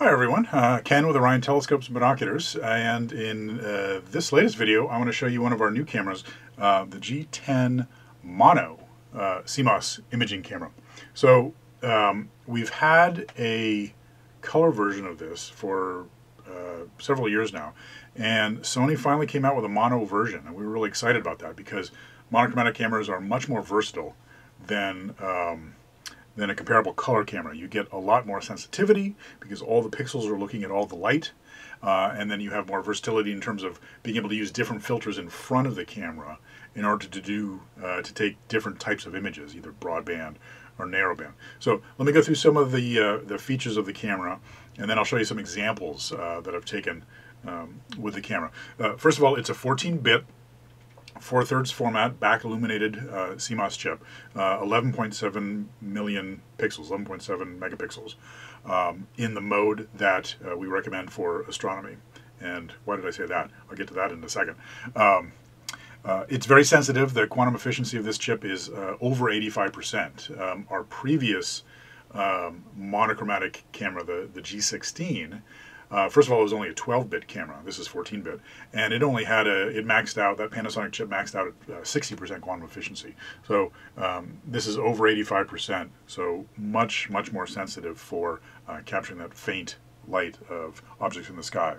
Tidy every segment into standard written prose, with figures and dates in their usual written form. Hi everyone, Ken with Orion Telescopes and Binoculars, and in this latest video I want to show you one of our new cameras, the G10 Mono CMOS imaging camera. So we've had a color version of this for several years now, and Sony finally came out with a mono version, and we were really excited about that because monochromatic cameras are much more versatile than a comparable color camera. You get a lot more sensitivity because all the pixels are looking at all the light, and then you have more versatility in terms of being able to use different filters in front of the camera in order to take different types of images, either broadband or narrowband. So let me go through some of the features of the camera, and then I'll show you some examples that I've taken with the camera. First of all, it's a 14-bit 4/3 format back illuminated CMOS chip, 11.7 million pixels, 11.7 megapixels, in the mode that we recommend for astronomy. And why did I say that? I'll get to that in a second. It's very sensitive. The quantum efficiency of this chip is over 85%. Our previous monochromatic camera, the G16, first of all, it was only a 12-bit camera. This is 14-bit, and it only had it maxed out, that Panasonic chip maxed out at 60% quantum efficiency. So this is over 85%, so much, much more sensitive for capturing that faint light of objects in the sky.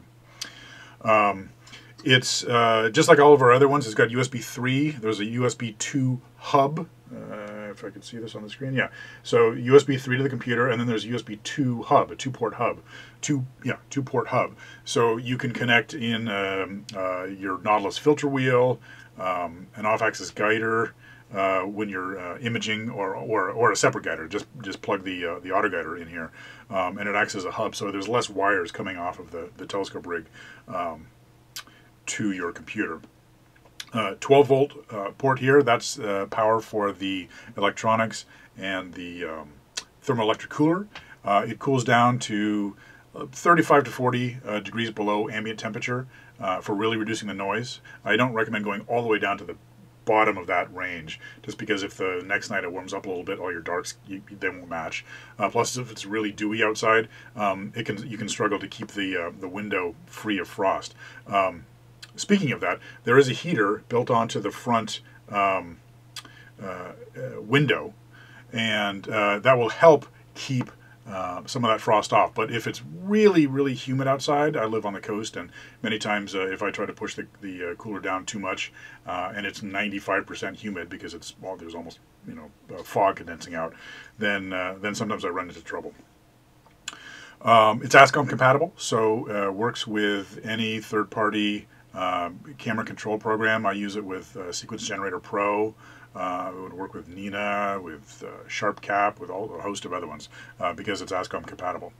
It's just like all of our other ones. It's got USB 3. There's a USB 2 hub. If I could see this on the screen, yeah. So USB 3 to the computer, and then there's USB 2 hub, a two-port hub. Two-port hub. So you can connect in your Nautilus filter wheel, an off-axis guider when you're imaging, or a separate guider. Just plug the auto guider in here, and it acts as a hub. So there's less wires coming off of the telescope rig to your computer. 12-volt port here, that's power for the electronics and the thermoelectric cooler. It cools down to 35 to 40 degrees below ambient temperature for really reducing the noise. I don't recommend going all the way down to the bottom of that range, just because if the next night it warms up a little bit, all your darks, they won't match. Plus, if it's really dewy outside, you can struggle to keep the window free of frost. Speaking of that, there is a heater built onto the front window, and that will help keep some of that frost off. But if it's really, really humid outside, I live on the coast, and many times if I try to push the cooler down too much, and it's 95% humid because there's almost fog condensing out, then sometimes I run into trouble. It's ASCOM compatible, so works with any third-party camera control program. I use it with Sequence Generator Pro. It would work with Nina, with SharpCap, with a host of other ones, because it's ASCOM compatible.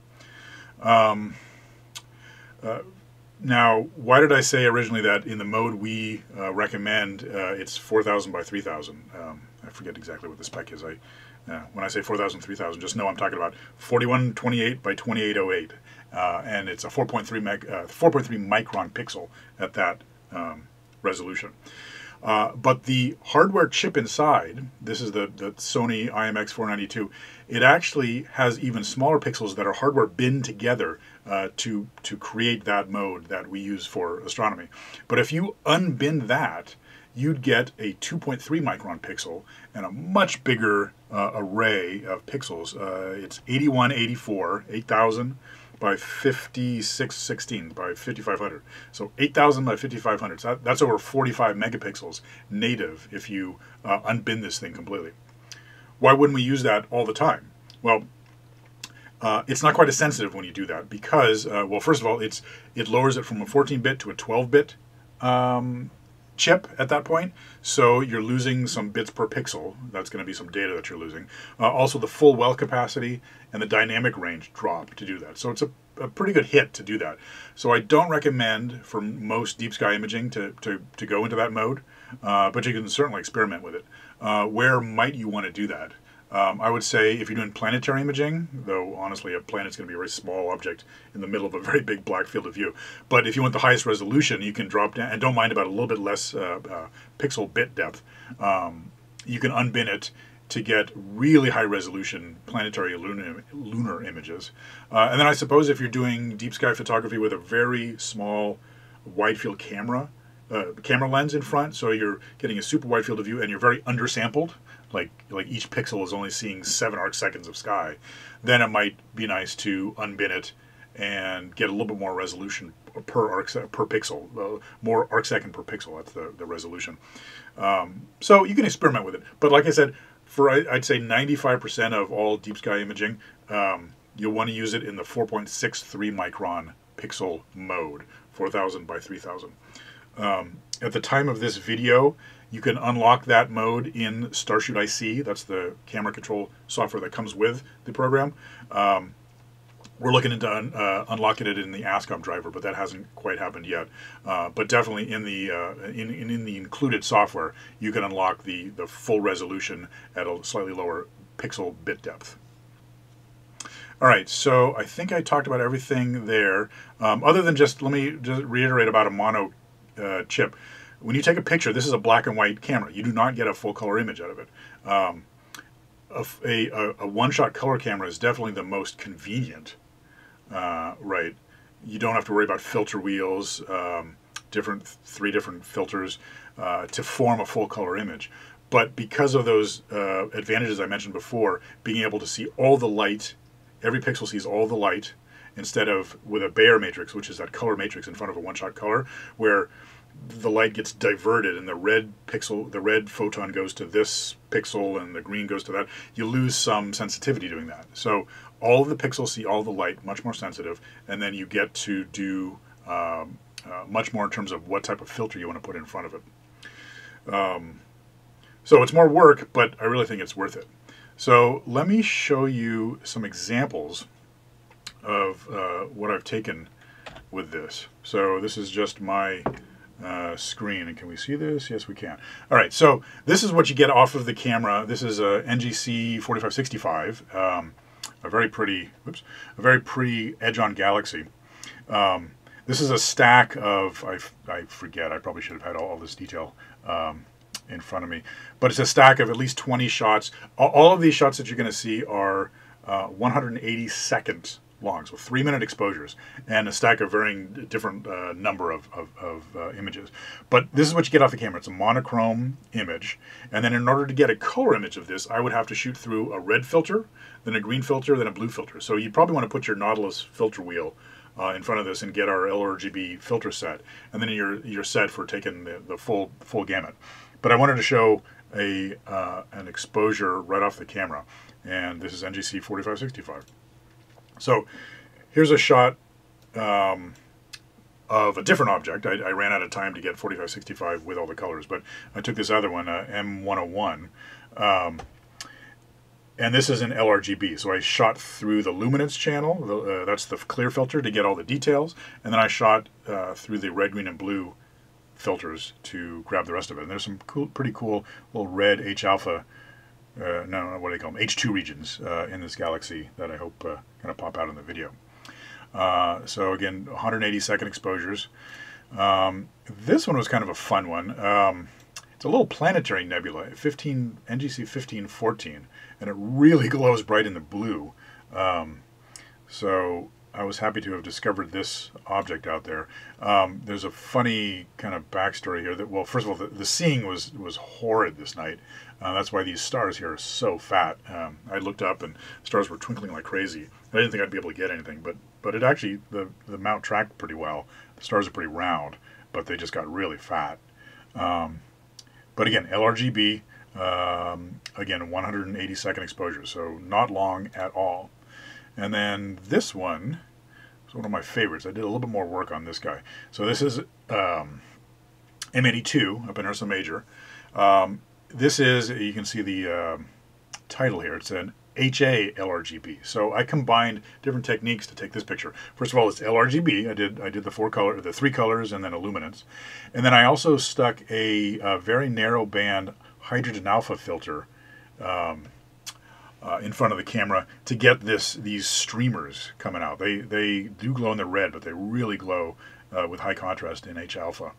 Now, why did I say originally that in the mode we recommend, it's 4,000 by 3,000? I forget exactly what the spec is. When I say 4,000, 3,000, just know I'm talking about 4128 by 2808. And it's a 4.3 micron pixel at that resolution. But the hardware chip inside, this is the Sony IMX492, it actually has even smaller pixels that are hardware binned together to create that mode that we use for astronomy. But if you unbin that, you'd get a 2.3 micron pixel and a much bigger array of pixels. It's 8184, 8000 by 5616 by 5500. So 8000 by 5500. So that's over 45 megapixels native if you unbin this thing completely. Why wouldn't we use that all the time? Well, it's not quite as sensitive when you do that because, well, first of all, it lowers it from a 14-bit to a 12-bit chip at that point, so you're losing some bits per pixel. That's going to be some data that you're losing. Also, the full well capacity and the dynamic range drop to do that. So it's a pretty good hit to do that. So I don't recommend for most deep sky imaging to go into that mode, but you can certainly experiment with it. Where might you want to do that? I would say if you're doing planetary imaging, though honestly a planet's going to be a very small object in the middle of a very big black field of view. But if you want the highest resolution, you can drop down, and don't mind about a little bit less pixel bit depth. You can unbin it to get really high resolution planetary lunar images. And then I suppose if you're doing deep sky photography with a very small wide field camera, camera lens in front, so you're getting a super wide field of view and you're very undersampled, like each pixel is only seeing 7 arc seconds of sky, then it might be nice to unbin it and get a little bit more resolution per pixel, more arc second per pixel. That's the resolution. So you can experiment with it, but like I said, for I'd say 95% of all deep sky imaging, you'll want to use it in the 4.63 micron pixel mode, 4,000 by 3,000. At the time of this video, you can unlock that mode in StarShoot IC. That's the camera control software that comes with the program. We're looking into unlocking it in the ASCOM driver, but that hasn't quite happened yet. But definitely in the in the included software, you can unlock the full resolution at a slightly lower pixel bit depth. All right, so I think I talked about everything there. Other than just, let me just reiterate about a mono chip. When you take a picture, this is a black and white camera. You do not get a full color image out of it. A one-shot color camera is definitely the most convenient. Right, you don't have to worry about filter wheels, three different filters to form a full color image. But because of those advantages I mentioned before, being able to see all the light, every pixel sees all the light, instead of with a Bayer matrix, which is that color matrix in front of a one-shot color, where the light gets diverted and the red pixel, the red photon goes to this pixel and the green goes to that. You lose some sensitivity doing that. So all of the pixels see all the light, much more sensitive, and then you get to do much more in terms of what type of filter you want to put in front of it. So it's more work, but I really think it's worth it. So let me show you some examples of what I've taken with this. So this is just my screen, and can we see this? Yes, we can. All right, so this is what you get off of the camera. This is a NGC 4565, a very pretty edge-on galaxy. This is a stack of, I forget, I probably should have had all this detail in front of me, but it's a stack of at least 20 shots. All of these shots that you're going to see are 180 seconds long, so 3-minute exposures, and a stack of varying different number of images. But this is what you get off the camera. It's a monochrome image, and then in order to get a color image of this, I would have to shoot through a red filter, then a green filter, then a blue filter. So you probably want to put your Nautilus filter wheel in front of this and get our LRGB filter set, and then you're set for taking the full gamut. But I wanted to show a an exposure right off the camera, and this is NGC 4565. So here's a shot of a different object. I ran out of time to get 4565 with all the colors, but I took this other one, M101, and this is an LRGB. So I shot through the luminance channel, that's the clear filter, to get all the details, and then I shot through the red, green, and blue filters to grab the rest of it. And there's some cool, pretty cool little red H-alpha, what do they call them? H2 regions in this galaxy that I hope kind of pop out in the video. So again, 180-second exposures. This one was kind of a fun one. It's a little planetary nebula, NGC 1514, and it really glows bright in the blue. So I was happy to have discovered this object out there. There's a funny kind of backstory here. Well, first of all, the seeing was horrid this night. That's why these stars here are so fat. I looked up and stars were twinkling like crazy. I didn't think I'd be able to get anything, but it actually, the mount tracked pretty well. The stars are pretty round, but they just got really fat. But again, LRGB, again, 180-second exposure, so not long at all. And then this one is one of my favorites. I did a little bit more work on this guy. So this is M82 up in Ursa Major. This is, you can see the title here, it's an HA LRGB. So I combined different techniques to take this picture. First of all, it's LRGB. I did the three colors and then a luminance. And then I also stuck a very narrow band hydrogen alpha filter in front of the camera to get these streamers coming out. They do glow in the red, but they really glow with high contrast in H-alpha.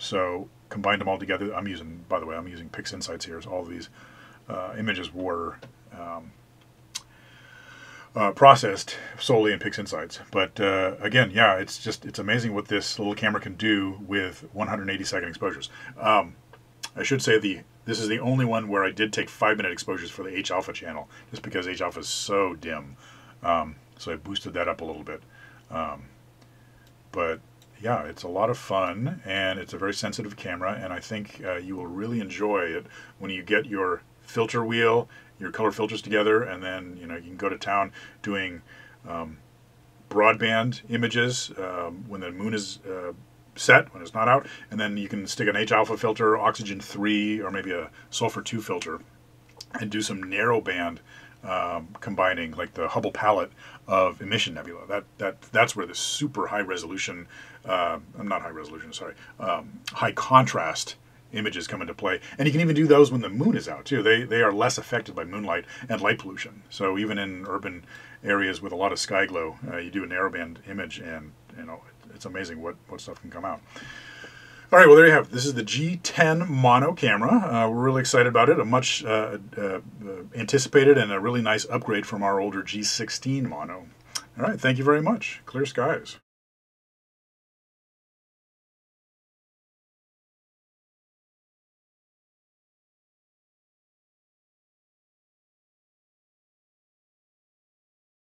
So combined them all together. I'm using, by the way, I'm using PixInsights here. So all of these images were processed solely in PixInsights. But again, yeah, it's amazing what this little camera can do with 180-second exposures. I should say this is the only one where I did take 5-minute exposures for the H-alpha channel, just because H-alpha is so dim. So I boosted that up a little bit. But yeah, it's a lot of fun, and it's a very sensitive camera, and I think you will really enjoy it when you get your filter wheel, your color filters together, and then you can go to town doing broadband images when the moon is set, when it's not out, and then you can stick an H-alpha filter, oxygen 3, or maybe a sulfur 2 filter, and do some narrow band combining, like the Hubble palette of emission nebula. That's where the super high resolution, not high resolution, sorry, high contrast images come into play. And you can even do those when the moon is out too. They are less affected by moonlight and light pollution. So even in urban areas with a lot of sky glow, you do a narrowband image, and it's amazing what stuff can come out. All right, well, there you have it. This is the G10 Mono camera. We're really excited about it. A much anticipated and a really nice upgrade from our older G16 Mono. All right, thank you very much. Clear skies.